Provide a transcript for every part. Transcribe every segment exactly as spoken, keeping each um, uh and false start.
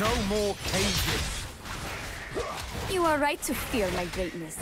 No more cages. You are right to fear my greatness.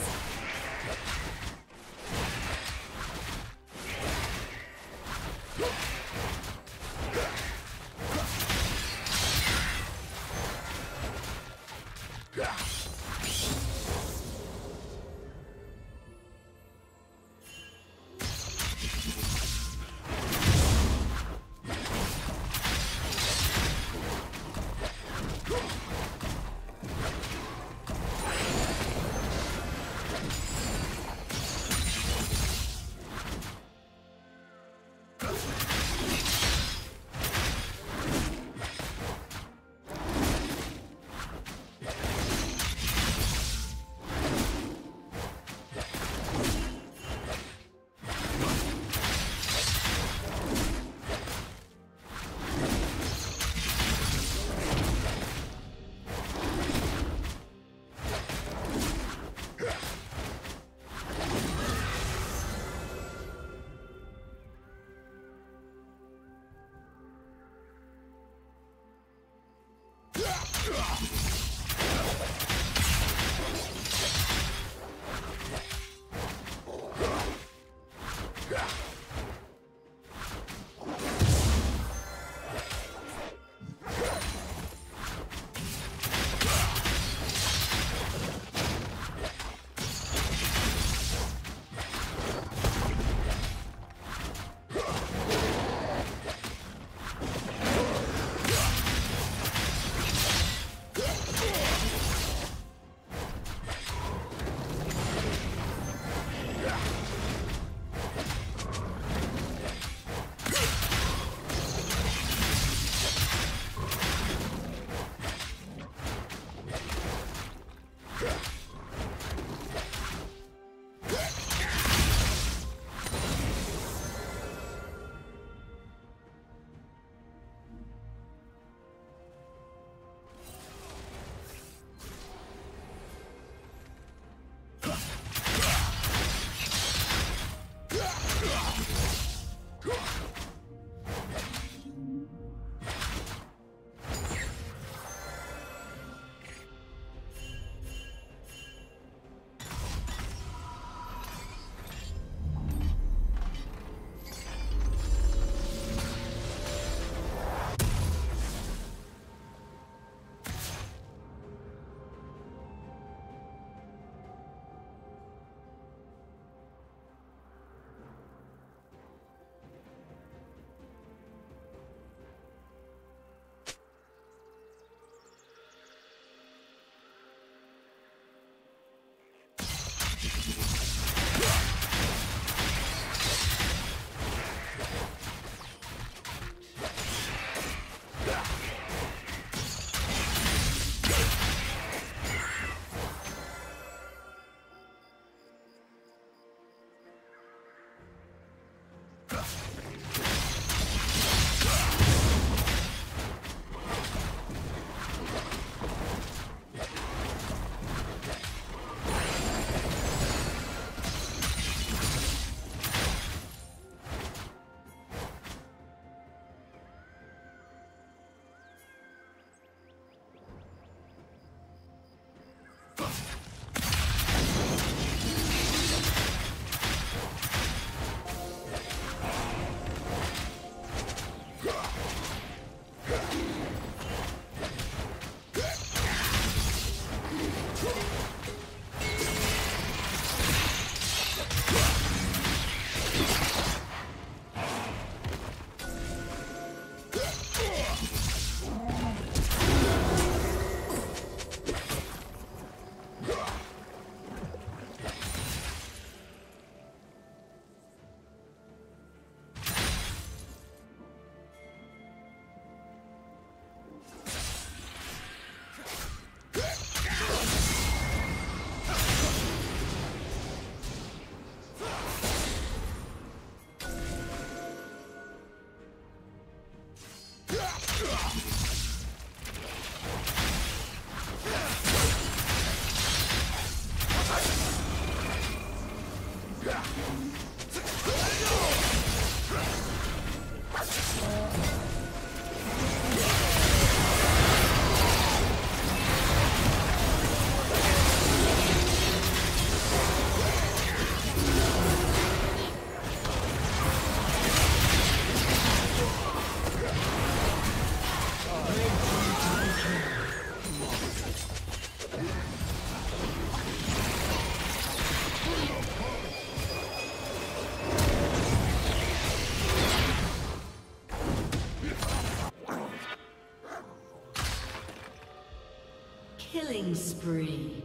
Killing spree.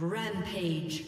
Rampage.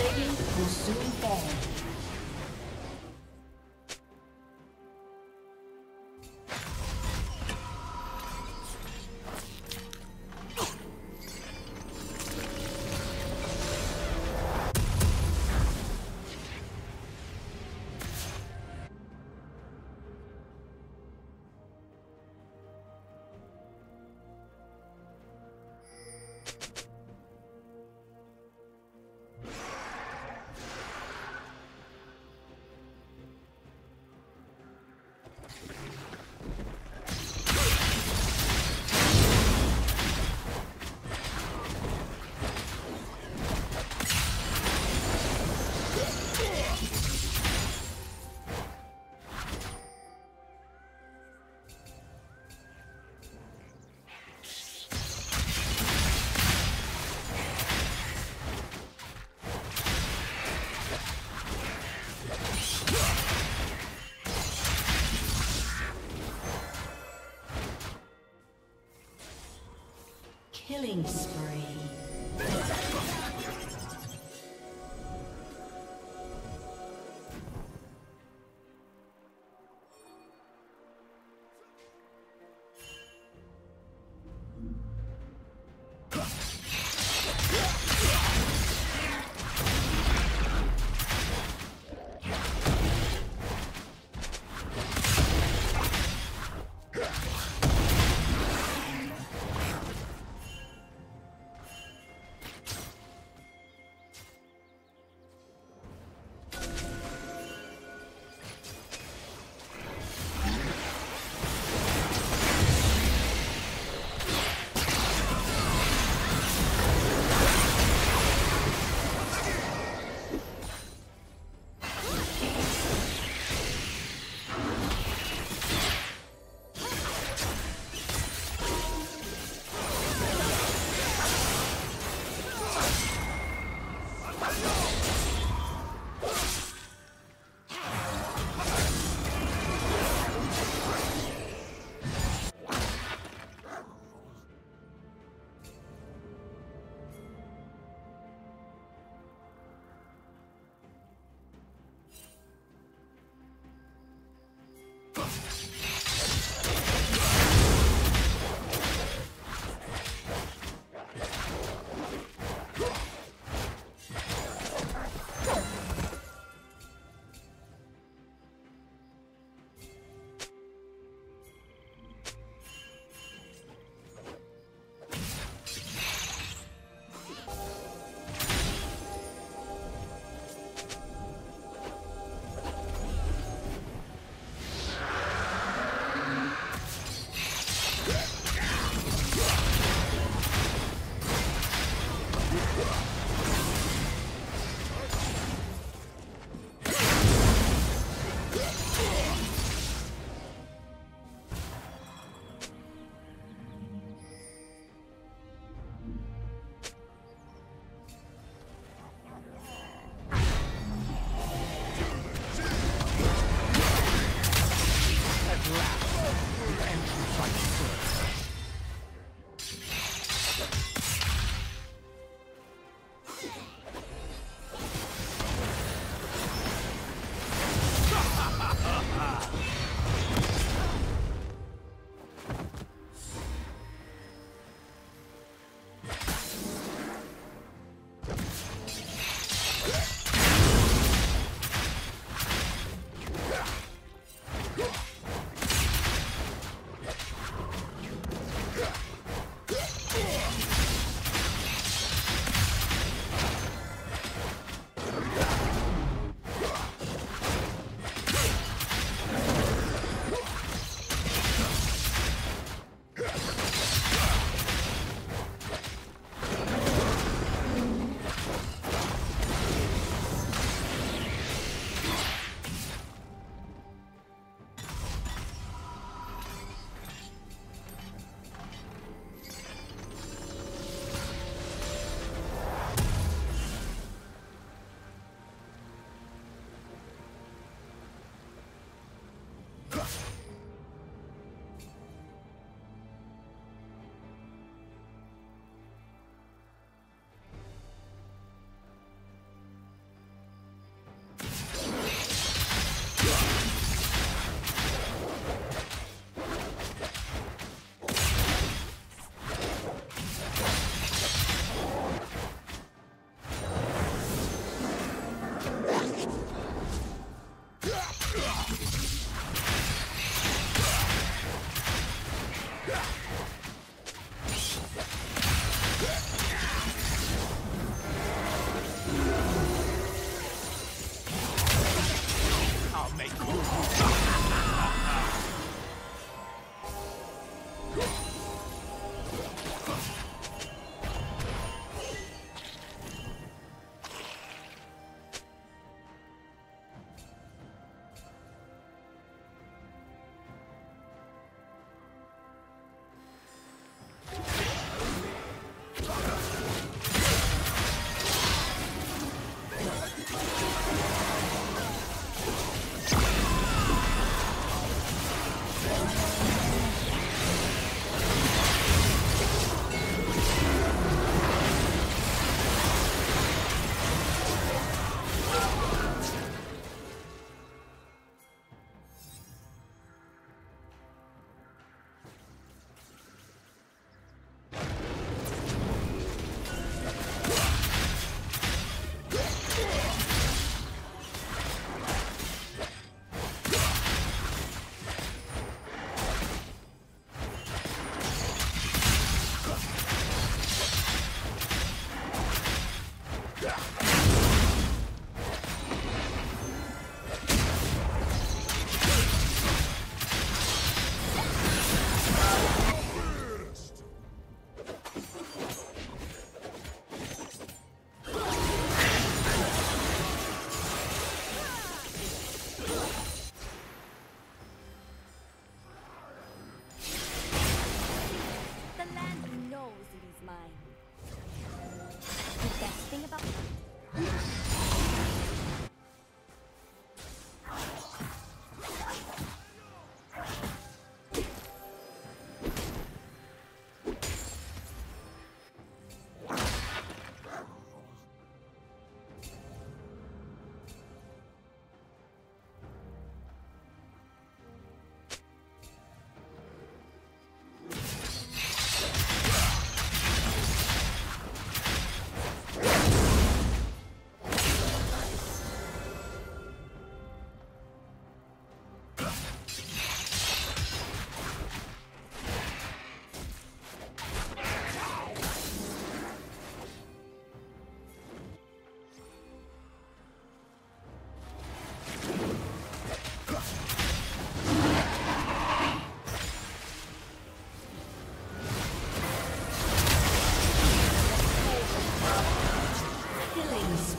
plating will soon fall. Killing spree.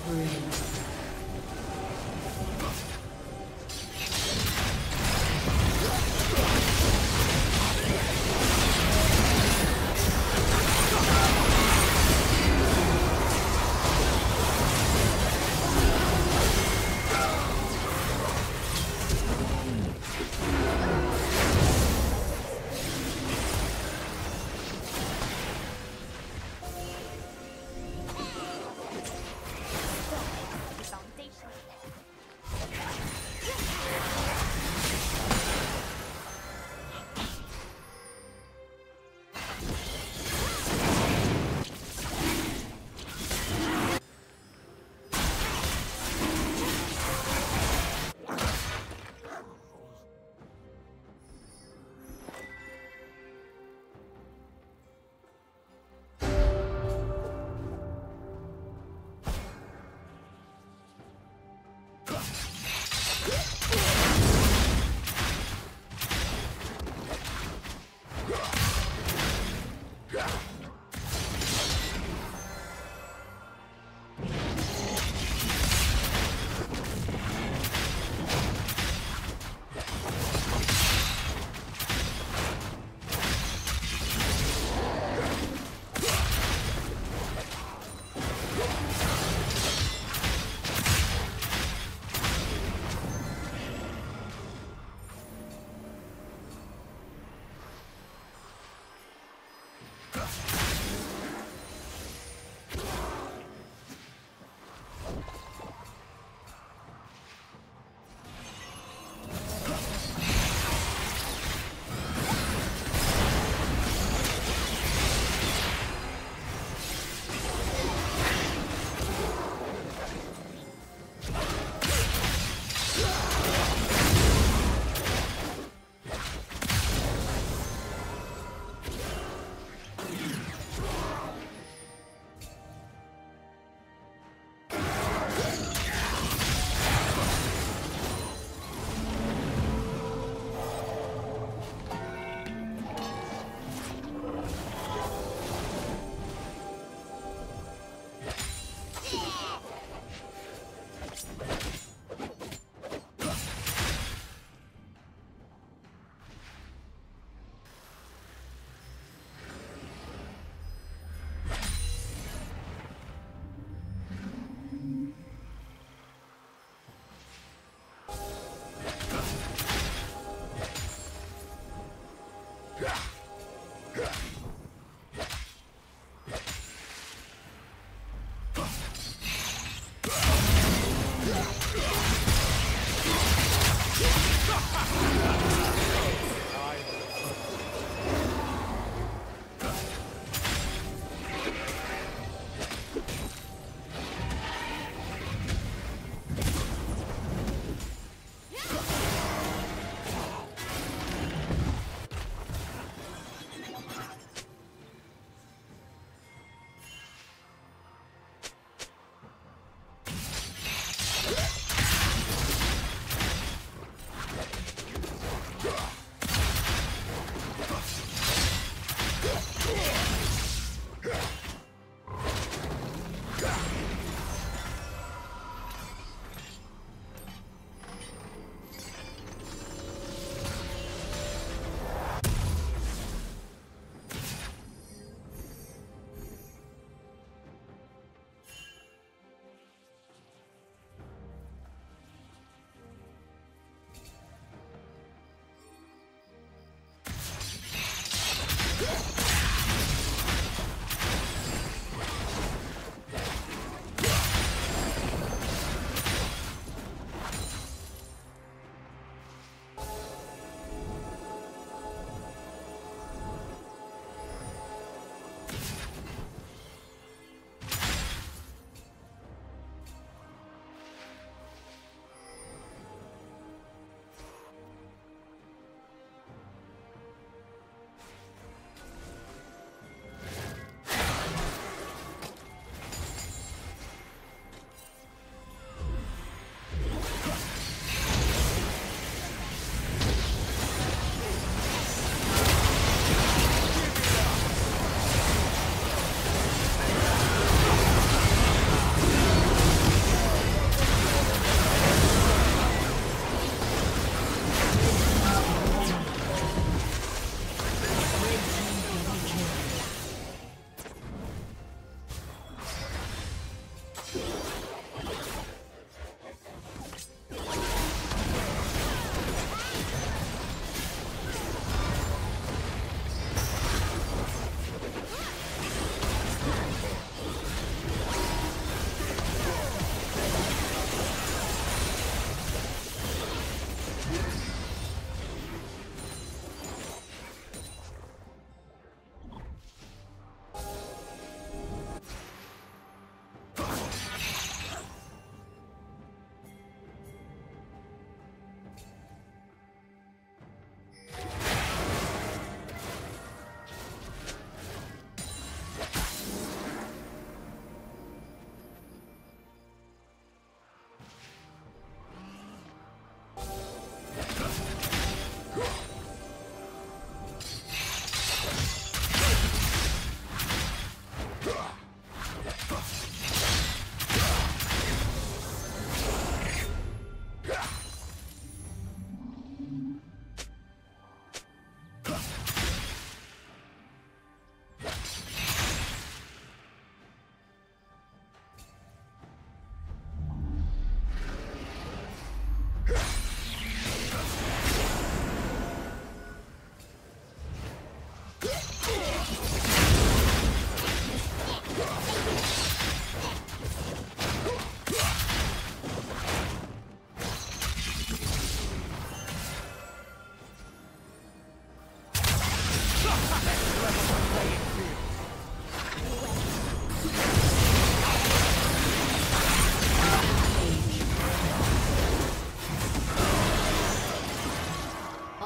breathe.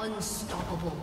Unstoppable.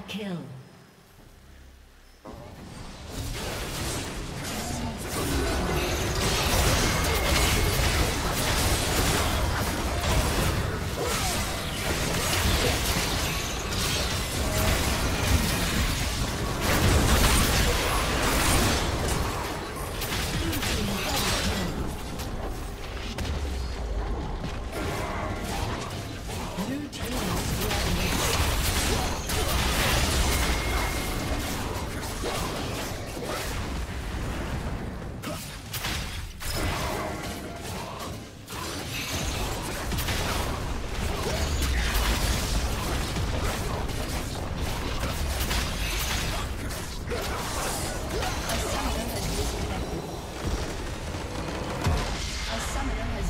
Double kill.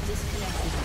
Disconnected.